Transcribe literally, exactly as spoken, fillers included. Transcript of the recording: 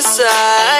Side.